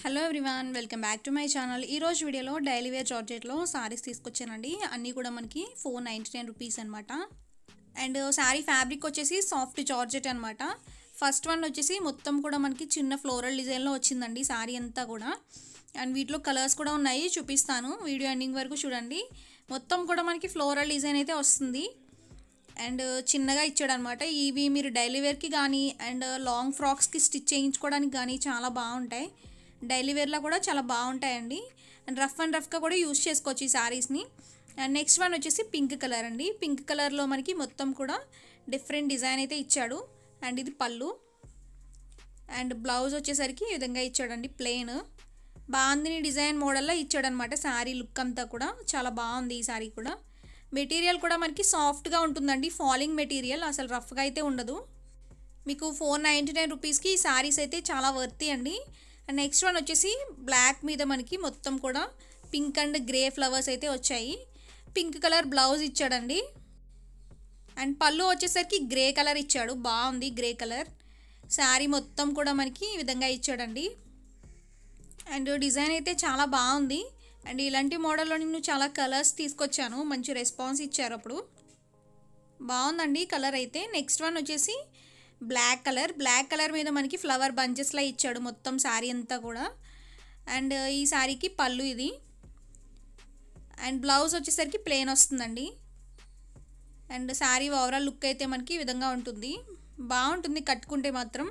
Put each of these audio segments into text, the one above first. Hello everyone welcome back to my channel रोज video daily wear georgette saris तीसुकोच्चानंडी अन्नी कूडा मनकी 499 रुपीस अन्नमाट अंड सारी फैब्रिक वच्चेसी सॉफ्ट जॉर्जेट अन्नमाट फस्ट वन वच्चेसी मोत्तम कूडा मनकी चिन्न फ्लोरल डिजाइन लो वच्चिंदंडी सारी अंता कूडा अंड वीटिलो कलर्स कूडा उन्नायि चूपिस्तानु वीडियो एंडिंग वरकू चूडंडी मोत्तम कूडा मनकी फ्लोरल डिजाइन अयिते वस्तुंदी అండ్ చిన్నగా ఇచ్చాడు అన్నమాట। ఇవి మీరు డైలీ వేర్ కి గాని అండ్ లాంగ్ ఫ్రాక్స్ కి స్టిచ్ చేయించుకోవడానికి గాని చాలా బాగుంటాయి। డైలీ వేర్ లా కూడా చాలా బాగుంటాయండి అండ్ రఫ్ గా కూడా యూస్ చేసుకోవచ్చు ఈ సారీస్ ని। అండ్ నెక్స్ట్ వన్ వచ్చేసి పింక్ కలర్ అండి। పింక్ కలర్ లో మనకి మొత్తం కూడా డిఫరెంట్ డిజైన్ అయితే ఇచ్చాడు అండ్ ఇది పల్లు అండ్ బ్లౌజ్ వచ్చేసరికి ఈ విధంగా ఇచ్చాడండి। ప్లెయిన్ బాందిని డిజైన్ మోడల్ లో ఇచ్చాడు అన్నమాట। సారీ లుక్ అంతా కూడా చాలా బాగుంది। ఈ సారీ కూడా మెటీరియల్ కూడా మనకి సాఫ్ట్ గా ఉంటుందండి। ఫాలింగ్ మెటీరియల్ అసలు రఫ్ గా అయితే ఉండదు। మీకు 499 రూపాయస్ కి ఈ సారీస్ అయితే చాలా వర్తీ అండి। అండ్ నెక్స్ట్ వన్ వచ్చేసి బ్లాక్ మీద మనకి మొత్తం కూడా పింక్ అండ్ గ్రే ఫ్లవర్స్ అయితే వచ్చాయి। పింక్ కలర్ బ్లౌజ్ ఇచ్చాడండి అండ్ పల్లు వచ్చేసరికి గ్రే కలర్ ఇచ్చాడు। బాగుంది గ్రే కలర్। సారీ మొత్తం కూడా మనకి ఈ విధంగా ఇచ్చాడండి అండ్ డిజైన్ అయితే చాలా బాగుంది। అండ్ ఇలాంటి మోడల్లో నేను చాలా కలర్స్ తీసుకొచ్చాను, మంచి రెస్పాన్స్ ఇచ్చారు అప్పుడు। బాగుందండి కలర్ అయితే। నెక్స్ట్ వన్ వచ్చేసి బ్లాక్ కలర్। బ్లాక్ కలర్ మీద మనకి ఫ్లవర్ బంచెస్ లా ఇచ్చాడు మొత్తం సారీ అంతా కూడా అండ్ ఈ సారీకి పళ్ళు ఇది అండ్ బ్లౌజ్ వచ్చేసరికి ప్లెయిన్ వస్తుందండి అండ్ సారీ ఓవరాల్ లుక్ అయితే మనకి ఈ విధంగా ఉంటుంది। బాగుంటుంది కట్టుకుంటే మాత్రం।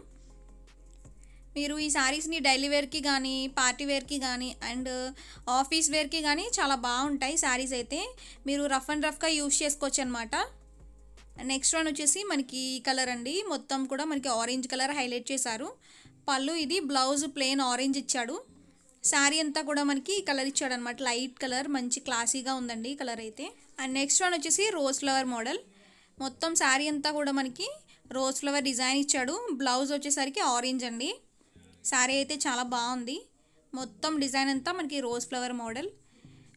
మీరు ఈ సారీస్ ని డైలీ వేర్ కి గాని పార్టీ వేర్ కి గాని అండ్ ఆఫీస్ వేర్ కి గాని చాలా బాగుంటాయి సారీస్ అయితే। మీరు రఫ్ అండ్ రఫ్ గా యూస్ చేసుకోవచ్చు అన్నమాట। నెక్స్ట్ వన్ వచ్చేసి మనకి కలర్ అండి మొత్తం కూడా మనకి ఆరెంజ్ కలర్ హైలైట్ చేశారు। పళ్ళు ఇది, బ్లౌజ్ ప్లెయిన్ ఆరెంజ్ ఇచ్చాడు। సారీ అంతా కూడా మనకి కలర్ ఇచ్చాడు అన్నమాట, లైట్ కలర్, మంచి క్లాసీగా ఉందండి కలర్ అయితే। అండ్ నెక్స్ట్ వన్ వచ్చేసి రోజ్ ఫ్లవర్ మోడల్। మొత్తం సారీ అంతా కూడా మనకి రోజ్ ఫ్లవర్ డిజైన్ ఇచ్చాడు। బ్లౌజ్ వచ్చేసరికి ఆరెంజ్ అండి। సారీ అయితే చాలా బాగుంది। మొత్తం డిజైన్ అంతా మనకి రోజ్ ఫ్లవర్ మోడల్।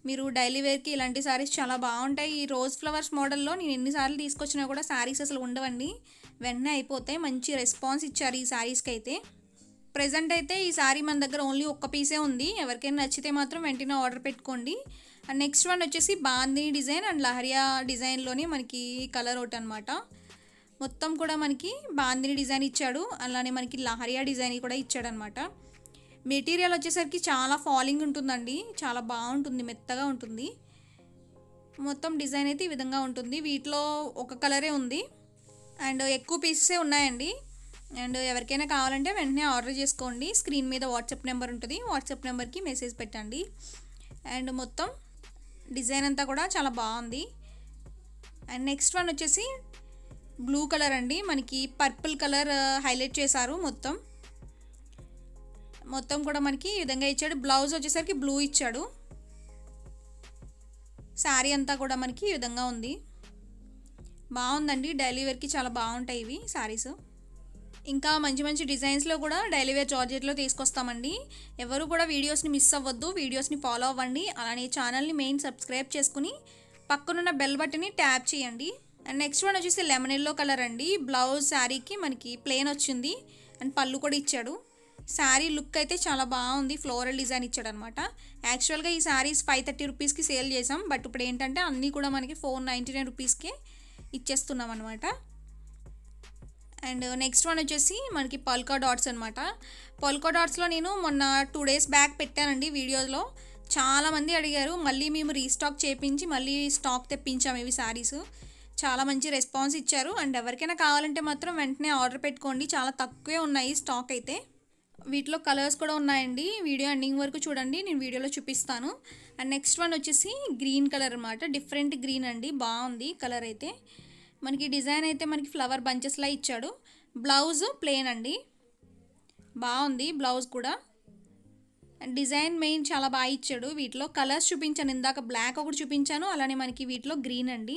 మీరు డైలీ వేర్కి ఇలాంటి సారీస్ చాలా బాగుంటాయి। ఈ రోజ్ ఫ్లవర్స్ మోడల్లో నేను ఎన్నిసార్లు తీసుకొచ్చినా కూడా సారీస్ అసలు ఉండవండి, వెంటనే అయిపోతాయి। మంచి రెస్పాన్స్ ఇచ్చారు ఈ సారీస్కి అయితే। ప్రజెంట్ అయితే ఈ సారీ మన దగ్గర ఓన్లీ ఒక్క పీసే ఉంది, ఎవరికైనా నచ్చితే మాత్రం వెంటనే ఆర్డర్ పెట్టుకోండి। అండ్ నెక్స్ట్ వన్ వచ్చేసి బాందిని డిజైన్ అండ్ లహరియా డిజైన్లోనే మనకి కలర్ ఒకటి అనమాట। మొత్తం కూడా మనకి బాందిని డిజైన్ ఇచ్చాడు, అలానే మనకి లహరియా డిజైన్ కూడా ఇచ్చాడు అన్నమాట। మెటీరియల్ వచ్చేసరికి చాలా ఫాలింగ్ ఉంటుందండి, చాలా బాగుంటుంది, మెత్తగా ఉంటుంది। మొత్తం డిజైన్ అయితే ఈ విధంగా ఉంటుంది। వీటిలో ఒక కలరే ఉంది అండ్ ఎక్కువ పీసెసే ఉన్నాయండి అండ్ ఎవరికైనా కావాలంటే వెంటనే ఆర్డర్ చేసుకోండి। స్క్రీన్ మీద వాట్సాప్ నెంబర్ ఉంటుంది, వాట్సాప్ నెంబర్కి మెసేజ్ పెట్టండి। అండ్ మొత్తం డిజైన్ అంతా కూడా చాలా బాగుంది। అండ్ నెక్స్ట్ వన్ వచ్చేసి బ్లూ కలర్ అండి। మనకి పర్పుల్ కలర్ హైలైట్ చేశారు మొత్తం మొత్తం కూడా మనకి ఈ విధంగా ఇచ్చాడు। బ్లౌజ్ వచ్చేసరికి బ్లూ ఇచ్చాడు। శారీ అంతా కూడా మనకి ఈ విధంగా ఉంది। బాగుందండి, డైలీ వేర్కి చాలా బాగుంటాయి ఇవి శారీస్। ఇంకా మంచి మంచి డిజైన్స్లో కూడా డైలీ వేర్ జార్జెట్లో తీసుకొస్తామండి। ఎవరు కూడా వీడియోస్ని మిస్ అవ్వద్దు, వీడియోస్ని ఫాలో అవ్వండి, అలానే ఛానల్ని మెయిన్ సబ్స్క్రైబ్ చేసుకుని పక్కనున్న బెల్ బటన్ని ట్యాప్ చేయండి। అండ్ నెక్స్ట్ వన్ వచ్చేసి లెమన్ ఎల్లో కలర్ అండి। బ్లౌజ్ శారీకి మనకి ప్లెయిన్ వచ్చింది అండ్ పళ్ళు కూడా ఇచ్చాడు। శారీ లుక్ అయితే చాలా బాగుంది, ఫ్లోరల్ డిజైన్ ఇచ్చాడు అనమాట। యాక్చువల్గా ఈ శారీస్ 530 రూపీస్కి సేల్ చేసాం, బట్ ఇప్పుడు ఏంటంటే అన్నీ కూడా మనకి 499 రూపీస్కే ఇచ్చేస్తున్నాం అనమాట। అండ్ నెక్స్ట్ వన్ వచ్చేసి మనకి పల్కా డాట్స్ అనమాట। పల్కా డాట్స్లో నేను మొన్న 2 days బ్యాక్ పెట్టానండి వీడియోలో। చాలామంది అడిగారు, మళ్ళీ మేము రీస్టాక్ చేయించి మళ్ళీ స్టాక్ తెప్పించాము ఇవి శారీస్। చాలా మంచి రెస్పాన్స్ ఇచ్చారు అండ్ ఎవరికైనా కావాలంటే మాత్రం వెంటనే ఆర్డర్ పెట్టుకోండి, చాలా తక్కువే ఉన్నాయి స్టాక్ అయితే। వీటిలో కలర్స్ కూడా ఉన్నాయండి, వీడియో ఎండింగ్ వరకు చూడండి, నేను వీడియోలో చూపిస్తాను। అండ్ నెక్స్ట్ వన్ వచ్చేసి గ్రీన్ కలర్ అన్నమాట, డిఫరెంట్ గ్రీన్ అండి। బాగుంది కలర్ అయితే। మనకి డిజైన్ అయితే మనకి ఫ్లవర్ బంచెస్లా ఇచ్చాడు। బ్లౌజ్ ప్లెయిన్ అండి, బాగుంది బ్లౌజ్ కూడా అండ్ డిజైన్ మెయిన్ చాలా బాగా ఇచ్చాడు। వీటిలో కలర్స్ చూపించాను, ఇందాక బ్లాక్ ఒకటి చూపించాను, అలానే మనకి వీటిలో గ్రీన్ అండి।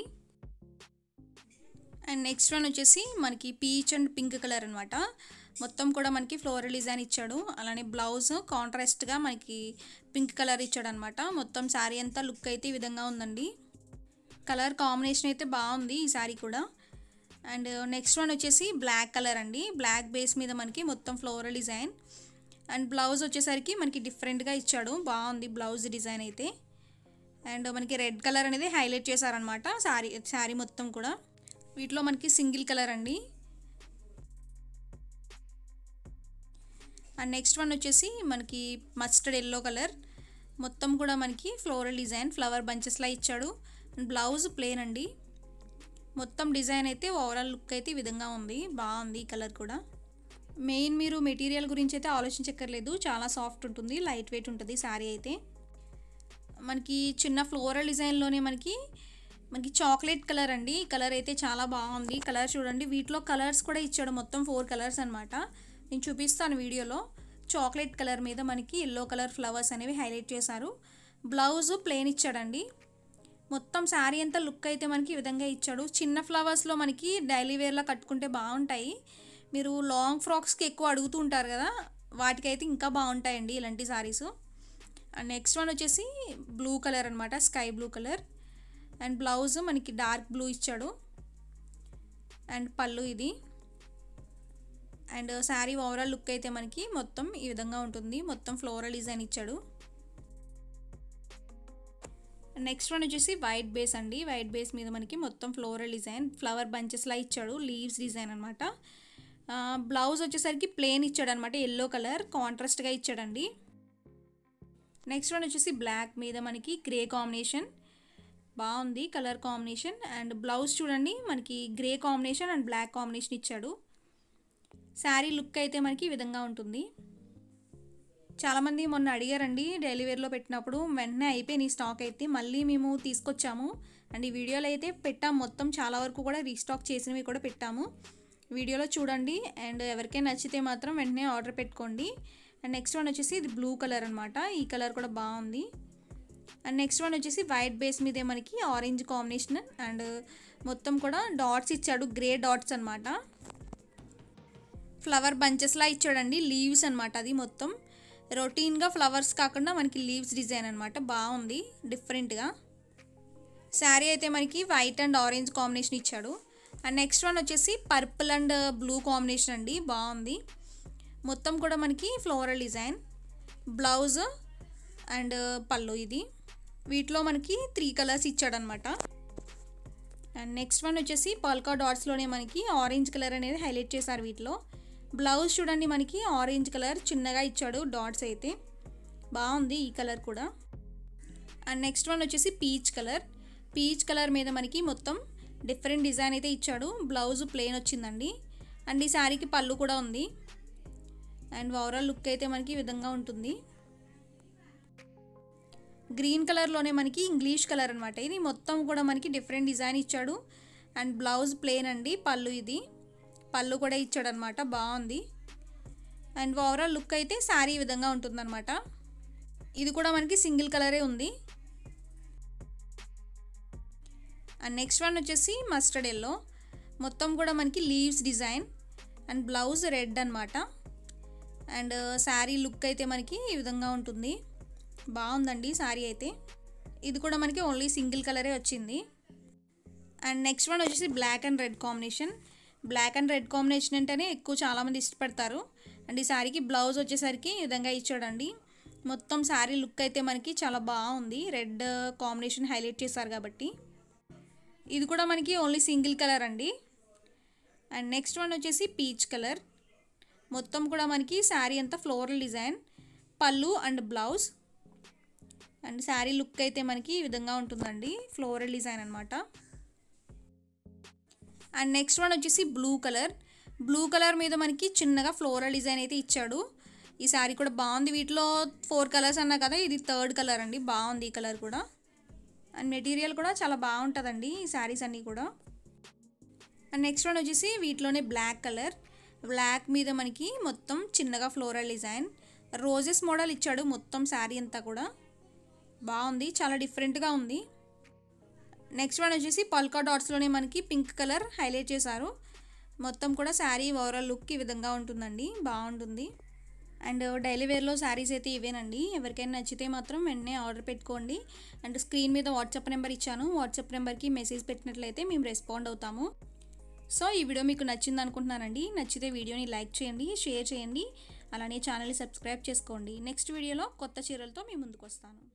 అండ్ నెక్స్ట్ వన్ వచ్చేసి మనకి పీచ్ అండ్ పింక్ కలర్ అన్నమాట। మొత్తం కూడా మనకి ఫ్లోరల్ డిజైన్ ఇచ్చాడు, అలానే బ్లౌజ్ కాంట్రాస్ట్గా మనకి పింక్ కలర్ ఇచ్చాడు అనమాట। మొత్తం శారీ అంతా లుక్ అయితే ఈ విధంగా ఉందండి। కలర్ కాంబినేషన్ అయితే బాగుంది ఈ శారీ కూడా। అండ్ నెక్స్ట్ వన్ వచ్చేసి బ్లాక్ కలర్ అండి। బ్లాక్ బేస్ మీద మనకి మొత్తం ఫ్లోరల్ డిజైన్ And blouse వచ్చేసరికి మనకి డిఫరెంట్ గా ఇచ్చాడు బాగుంది బ్లౌజ్ డిజైన్ అయితే అండ్ మనకి రెడ్ కలర్ అనేది హైలైట్ చేశారు అన్నమాట సారీ మొత్తం కూడా వీటిలో మనకి సింగిల్ కలర్ అండి అండ్ నెక్స్ట్ వన్ వచ్చేసి మనకి మస్టర్డ్ yellow కలర్ మొత్తం కూడా మనకి ఫ్లోరల్ డిజైన్ ఫ్లవర్ బంచెస్ లా ఇచ్చాడు అండ్ బ్లౌజ్ ప్లేన్ అండి మొత్తం డిజైన్ అయితే ఓవరాల్ లుక్ అయితే ఈ విధంగా ఉంది బాగుంది ఈ కలర్ కూడా మెయిన్ మీరు మెటీరియల్ గురించి అయితే ఆలోచించక్కర్లేదు చాలా సాఫ్ట్ ఉంటుంది లైట్ వెయిట్ ఉంటుంది సారీ అయితే మనకి చిన్న ఫ్లోరల్ డిజైన్లోనే మనకి చాక్లెట్ కలర్ అండి ఈ కలర్ అయితే చాలా బాగుంది కలర్ చూడండి వీటిలో కలర్స్ కూడా ఇచ్చాడు మొత్తం 4 కలర్స్ అన్నమాట నేను చూపిస్తాను వీడియోలో చాక్లెట్ కలర్ మీద మనకి yellow కలర్ ఫ్లవర్స్ అనేవి హైలైట్ చేశారు బ్లౌజ్ ప్లేన్ ఇచ్చాడండి మొత్తం సారీ అంతా లుక్ అయితే మనకి ఈ విధంగా ఇచ్చాడు చిన్న ఫ్లవర్స్లో మనకి డైలీ వేర్లా కట్టుకుంటే బాగుంటాయి మీరు లాంగ్ ఫ్రాక్స్కి ఎక్కువ అడుగుతూ ఉంటారు కదా వాటికైతే ఇంకా బాగుంటాయండి ఇలాంటి సారీస్ అండ్ నెక్స్ట్ వన్ వచ్చేసి బ్లూ కలర్ అన్నమాట sky blue colour and blouse మనకి డార్క్ బ్లూ ఇచ్చాడు అండ్ పళ్ళు ఇది అండ్ శారీ ఓవరాల్ లుక్ అయితే మనకి మొత్తం ఈ విధంగా ఉంటుంది మొత్తం ఫ్లోరల్ డిజైన్ ఇచ్చాడు నెక్స్ట్ వన్ వచ్చేసి వైట్ బేస్ అండి వైట్ బేస్ మీద మనకి మొత్తం ఫ్లోరల్ డిజైన్ ఫ్లవర్ బంచెస్లా ఇచ్చాడు లీవ్స్ డిజైన్ అన్నమాట బ్లౌజ్ వచ్చేసరికి ప్లేన్ ఇచ్చాడు అన్నమాట yellow కలర్ కాంట్రాస్ట్గా ఇచ్చాడండి నెక్స్ట్ వన్ వచ్చేసి బ్లాక్ మీద మనకి గ్రే కాంబినేషన్ బాగుంది కలర్ కాంబినేషన్ అండ్ బ్లౌజ్ చూడండి మనకి grey combination and black combination ఇచ్చాడు శారీ లుక్ అయితే మనకి ఈ విధంగా ఉంటుంది చాలామంది మొన్న అడిగారండి డెలివరీలో పెట్టినప్పుడు వెంటనే అయిపోయినాయి స్టాక్ అయితే మళ్ళీ మేము తీసుకొచ్చాము అండ్ ఈ వీడియోలో అయితే పెట్టాము మొత్తం చాలా వరకు కూడా రీస్టాక్ చేసినవి కూడా పెట్టాము వీడియోలో చూడండి అండ్ ఎవరికైనా నచ్చితే మాత్రం వెంటనే ఆర్డర్ పెట్టుకోండి అండ్ నెక్స్ట్ వన్ వచ్చేసి ఇది బ్లూ కలర్ అన్నమాట ఈ కలర్ కూడా బాగుంది అండ్ నెక్స్ట్ వన్ వచ్చేసి వైట్ బేస్ మీదే మనకి ఆరెంజ్ కాంబినేషన్ అండ్ మొత్తం కూడా డాట్స్ ఇచ్చాడు గ్రే డాట్స్ అన్నమాట ఫ్లవర్ బంచెస్లా ఇచ్చాడండి లీవ్స్ అన్నమాట అది మొత్తం రొటీన్గా ఫ్లవర్స్ కాకుండా మనకి లీవ్స్ డిజైన్ అన్నమాట బాగుంది డిఫరెంట్గా శారీ అయితే మనకి వైట్ అండ్ ఆరెంజ్ కాంబినేషన్ ఇచ్చాడు అండ్ నెక్స్ట్ వన్ వచ్చేసి పర్పుల్ అండ్ బ్లూ కాంబినేషన్ అండి బాగుంది మొత్తం కూడా మనకి floral design blouse and pallu ఇది వీటిలో మనకి 3 కలర్స్ ఇచ్చాడనమాట అండ్ నెక్స్ట్ వన్ వచ్చేసి పల్కా డాట్స్లోనే మనకి ఆరెంజ్ కలర్ అనేది హైలైట్ చేశారు వీటిలో బ్లౌజ్ చూడండి మనకి ఆరెంజ్ కలర్ చిన్నగా ఇచ్చాడు డాట్స్ అయితే బాగుంది ఈ కలర్ కూడా అండ్ నెక్స్ట్ వన్ వచ్చేసి పీచ్ కలర్ మీద మనకి మొత్తం డిఫరెంట్ డిజైన్ అయితే ఇచ్చాడు బ్లౌజ్ ప్లేన్ వచ్చిందండి అండ్ ఈ శారీకి పళ్ళు కూడా ఉంది అండ్ ఓవరాల్ లుక్ అయితే మనకి ఈ విధంగా ఉంటుంది గ్రీన్ కలర్లోనే మనకి ఇంగ్లీష్ కలర్ అన్నమాట ఇది మొత్తం కూడా మనకి డిఫరెంట్ డిజైన్ ఇచ్చాడు అండ్ బ్లౌజ్ ప్లేన్ అండి పళ్ళు ఇది పళ్ళు కూడా ఇచ్చాడు అనమాట బాగుంది అండ్ ఓవరాల్ లుక్ అయితే శారీ ఈ విధంగా ఉంటుందన్నమాట ఇది కూడా మనకి సింగిల్ కలరే ఉంది అండ్ నెక్స్ట్ వన్ వచ్చేసి మస్టర్డ్ yellow మొత్తం కూడా మనకి leaves design and blouse red అన్నమాట అండ్ శారీ లుక్ అయితే మనకి ఈ విధంగా ఉంటుంది బాగుందండి శారీ అయితే ఇది కూడా మనకి ఓన్లీ సింగిల్ కలరే వచ్చింది అండ్ నెక్స్ట్ వన్ వచ్చేసి బ్లాక్ అండ్ రెడ్ కాంబినేషన్ అంటేనే ఎక్కువ చాలామంది ఇష్టపడతారు అండ్ ఈ శారీకి బ్లౌజ్ వచ్చేసరికి ఈ విధంగా ఇచ్చాడండి మొత్తం శారీ లుక్ అయితే మనకి చాలా బాగుంది రెడ్ కాంబినేషన్ హైలైట్ చేశారు కాబట్టి ఇది కూడా మనకి ఓన్లీ సింగిల్ కలర్ అండి అండ్ నెక్స్ట్ వన్ వచ్చేసి పీచ్ కలర్ మొత్తం కూడా మనకి శారీ అంతా floral design pallu and blouse and sari look అయితే మనకి ఈ విధంగా ఉంటుందండి ఫ్లోరల్ డిజైన్ అన్నమాట అండ్ నెక్స్ట్ వన్ వచ్చేసి బ్లూ కలర్ మీద మనకి చిన్నగా ఫ్లోరల్ డిజైన్ అయితే ఇచ్చాడు ఈ శారీ కూడా బాగుంది వీటిలో 4 కలర్స్ అన్నా కదా ఇది 3rd కలర్ అండి బాగుంది ఈ కలర్ కూడా అండ్ మెటీరియల్ కూడా చాలా బాగుంటుందండి ఈ శారీస్ అన్నీ కూడా అండ్ నెక్స్ట్ వన్ వచ్చేసి వీటిలోనే బ్లాక్ మీద మనకి మొత్తం చిన్నగా ఫ్లోరల్ డిజైన్ రోజెస్ మోడల్ ఇచ్చాడు మొత్తం శారీ అంతా కూడా బాగుంది చాలా డిఫరెంట్గా ఉంది నెక్స్ట్ వన్ వచ్చేసి పల్కా డాట్స్లోనే మనకి పింక్ కలర్ హైలైట్ చేశారు మొత్తం కూడా శారీ ఓవరాల్ లుక్ ఈ విధంగా ఉంటుందండి బాగుంటుంది అండ్ డైలీ వేర్లో శారీస్ అయితే ఇవేనండి ఎవరికైనా నచ్చితే మాత్రం వెంటనే ఆర్డర్ పెట్టుకోండి అండ్ స్క్రీన్ మీద వాట్సాప్ నెంబర్ ఇచ్చాను వాట్సాప్ నెంబర్కి మెసేజ్ పెట్టినట్లయితే మేము రెస్పాండ్ అవుతాము సో ఈ వీడియో మీకు నచ్చింది అనుకుంటున్నానండి నచ్చితే వీడియోని లైక్ చేయండి షేర్ చేయండి అలానే ఛానల్ సబ్స్క్రైబ్ చేసుకోండి. నెక్స్ట్ వీడియోలో కొత్త చీరలతో మీ ముందుకు వస్తాను.